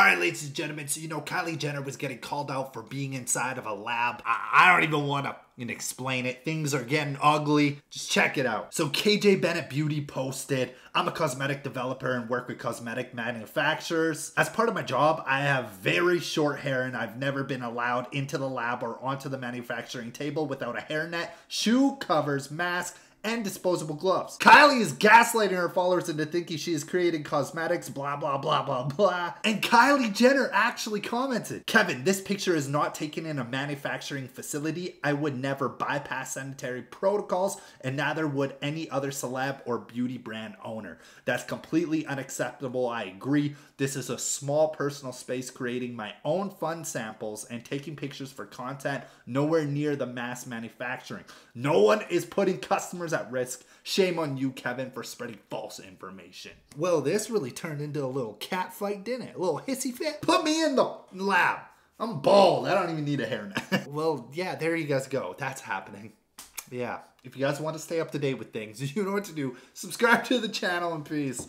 All right, ladies and gentlemen, so you know Kylie Jenner was getting called out for being inside of a lab. I don't even want to explain it. Things are getting ugly. Just check it out. So KJ Bennett Beauty posted, "I'm a cosmetic developer and work with cosmetic manufacturers. As part of my job, I have very short hair and I've never been allowed into the lab or onto the manufacturing table without a hairnet, shoe covers, mask, and disposable gloves." Kylie is gaslighting her followers into thinking she is creating cosmetics, blah, blah, blah, blah, blah. And Kylie Jenner actually commented, "Kevin, this picture is not taken in a manufacturing facility. I would never bypass sanitary protocols, and neither would any other celeb or beauty brand owner. That's completely unacceptable. I agree. This is a small personal space, creating my own fun samples and taking pictures for content, nowhere near the mass manufacturing. No one is putting customers at risk. Shame on you, Kevin, for spreading false information." Well, this really turned into a little cat fight, didn't it? A little hissy fit. Put me in the lab. I'm bald. I don't even need a hairnet. Well, yeah, there you guys go. That's happening. Yeah. If you guys want to stay up to date with things, you know what to do. Subscribe to the channel, and peace.